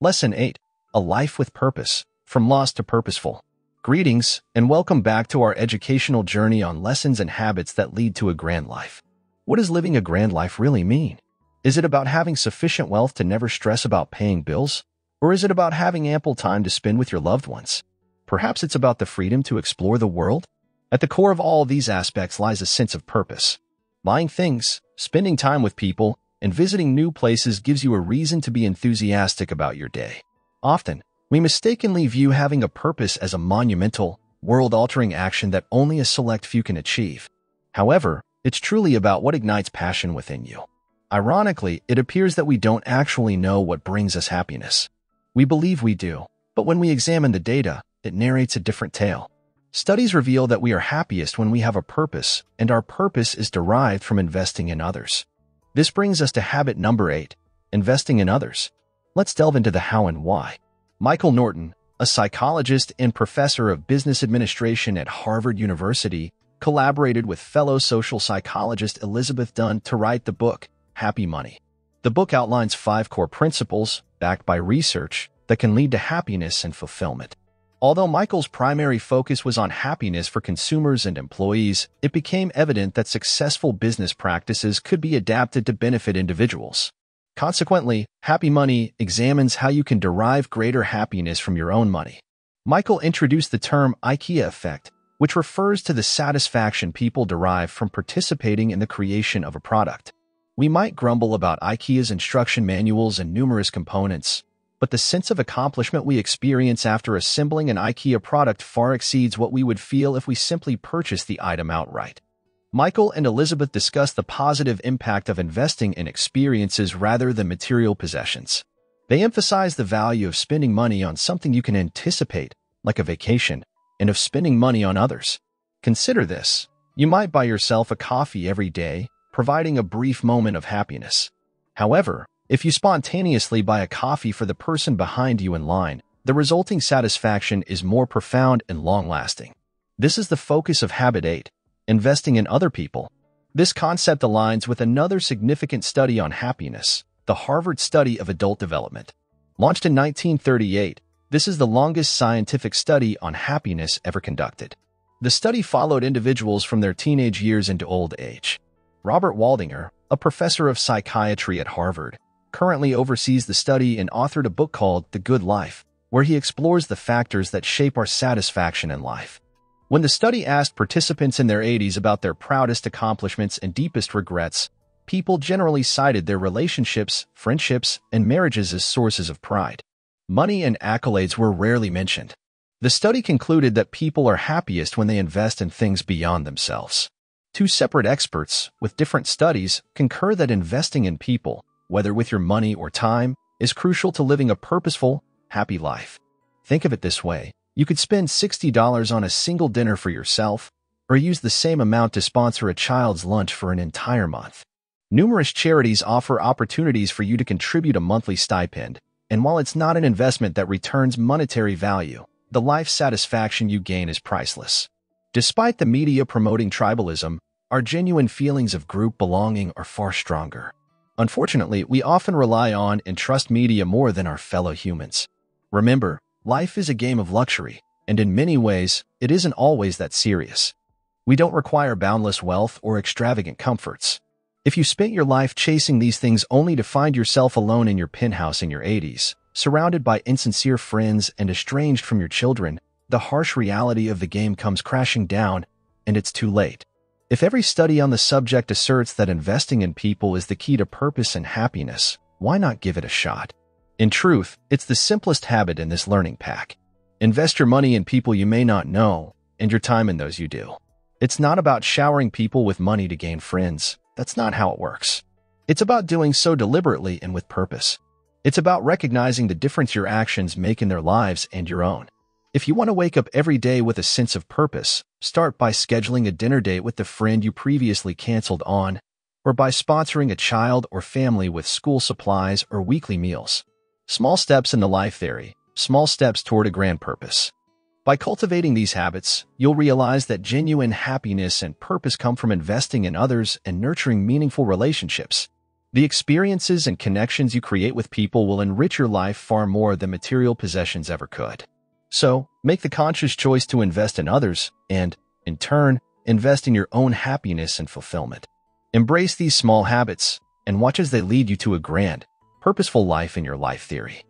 Lesson 8. A Life with Purpose, From Lost to Purposeful. Greetings, and welcome back to our educational journey on lessons and habits that lead to a grand life. What does living a grand life really mean? Is it about having sufficient wealth to never stress about paying bills? Or is it about having ample time to spend with your loved ones? Perhaps it's about the freedom to explore the world? At the core of all these aspects lies a sense of purpose. Buying things, spending time with people, and visiting new places gives you a reason to be enthusiastic about your day. Often, we mistakenly view having a purpose as a monumental, world-altering action that only a select few can achieve. However, it's truly about what ignites passion within you. Ironically, it appears that we don't actually know what brings us happiness. We believe we do, but when we examine the data, it narrates a different tale. Studies reveal that we are happiest when we have a purpose, and our purpose is derived from investing in others. This brings us to habit number 8, investing in others. Let's delve into the how and why. Michael Norton, a psychologist and professor of business administration at Harvard University, collaborated with fellow social psychologist Elizabeth Dunn to write the book, Happy Money. The book outlines 5 core principles, backed by research, that can lead to happiness and fulfillment. Although Michael's primary focus was on happiness for consumers and employees, it became evident that successful business practices could be adapted to benefit individuals. Consequently, Happy Money examines how you can derive greater happiness from your own money. Michael introduced the term IKEA effect, which refers to the satisfaction people derive from participating in the creation of a product. We might grumble about IKEA's instruction manuals and numerous components, but the sense of accomplishment we experience after assembling an IKEA product far exceeds what we would feel if we simply purchased the item outright. Michael and Elizabeth discuss the positive impact of investing in experiences rather than material possessions. They emphasize the value of spending money on something you can anticipate, like a vacation, and of spending money on others. Consider this. You might buy yourself a coffee every day, providing a brief moment of happiness. However, if you spontaneously buy a coffee for the person behind you in line, the resulting satisfaction is more profound and long-lasting. This is the focus of Habit 8, investing in other people. This concept aligns with another significant study on happiness, the Harvard Study of Adult Development. Launched in 1938, this is the longest scientific study on happiness ever conducted. The study followed individuals from their teenage years into old age. Robert Waldinger, a professor of psychiatry at Harvard, currently oversees the study and authored a book called The Good Life, where he explores the factors that shape our satisfaction in life. When the study asked participants in their 80s about their proudest accomplishments and deepest regrets, people generally cited their relationships, friendships, and marriages as sources of pride. Money and accolades were rarely mentioned. The study concluded that people are happiest when they invest in things beyond themselves. 2 separate experts, with different studies, concur that investing in people, whether with your money or time, is crucial to living a purposeful, happy life. Think of it this way. You could spend $60 on a single dinner for yourself, or use the same amount to sponsor a child's lunch for an entire month. Numerous charities offer opportunities for you to contribute a monthly stipend, and while it's not an investment that returns monetary value, the life satisfaction you gain is priceless. Despite the media promoting tribalism, our genuine feelings of group belonging are far stronger. Unfortunately, we often rely on and trust media more than our fellow humans. Remember, life is a game of luxury, and in many ways, it isn't always that serious. We don't require boundless wealth or extravagant comforts. If you spent your life chasing these things only to find yourself alone in your penthouse in your 80s, surrounded by insincere friends and estranged from your children, the harsh reality of the game comes crashing down, and it's too late. If every study on the subject asserts that investing in people is the key to purpose and happiness, why not give it a shot? In truth, it's the simplest habit in this learning pack. Invest your money in people you may not know, and your time in those you do. It's not about showering people with money to gain friends. That's not how it works. It's about doing so deliberately and with purpose. It's about recognizing the difference your actions make in their lives and your own. If you want to wake up every day with a sense of purpose, start by scheduling a dinner date with the friend you previously canceled on, or by sponsoring a child or family with school supplies or weekly meals. Small steps in the life theory, small steps toward a grand purpose. By cultivating these habits, you'll realize that genuine happiness and purpose come from investing in others and nurturing meaningful relationships. The experiences and connections you create with people will enrich your life far more than material possessions ever could. So, make the conscious choice to invest in others and, in turn, invest in your own happiness and fulfillment. Embrace these small habits and watch as they lead you to a grand, purposeful life in your life theory.